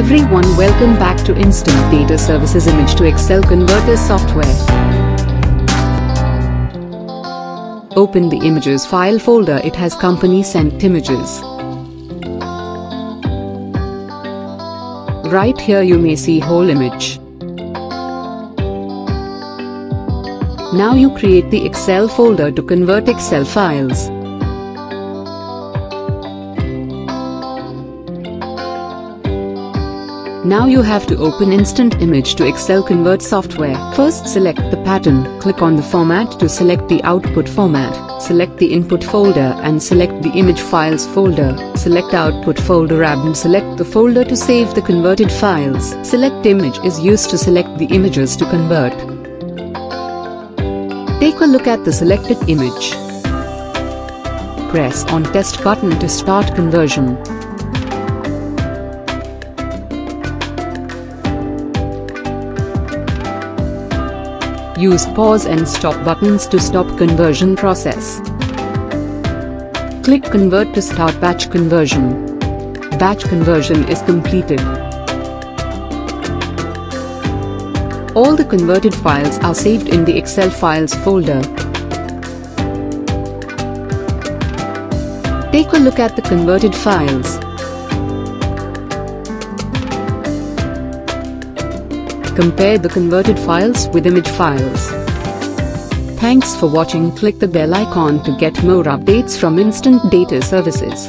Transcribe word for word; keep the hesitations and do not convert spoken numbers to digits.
everyone, welcome back to Instant Data Services Image to Excel Converter Software. Open the images file folder. It has company sent images. Right here you may see whole image. Now you create the Excel folder to convert Excel files. Now you have to open Instant Image to Excel Convert Software. First select the pattern, click on the format to select the output format, select the input folder and select the image files folder, select output folder and select the folder to save the converted files. Select image is used to select the images to convert. Take a look at the selected image. Press on test button to start conversion. Use pause and stop buttons to stop conversion process. Click convert to start batch conversion. Batch conversion is completed. All the converted files are saved in the Excel files folder. Take a look at the converted files. Compare the converted files with image files. Thanks for watching. Click the bell icon to get more updates from Instant Data Services.